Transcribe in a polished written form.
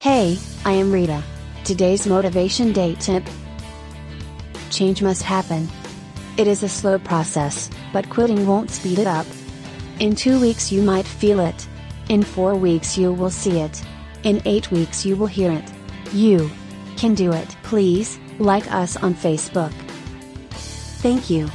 Hey, I am Rita. Today's motivation day tip. Change must happen. It is a slow process, but quitting won't speed it up. In 2 weeks you might feel it. In 4 weeks you will see it. In 8 weeks you will hear it. You can do it. Please, like us on Facebook. Thank you.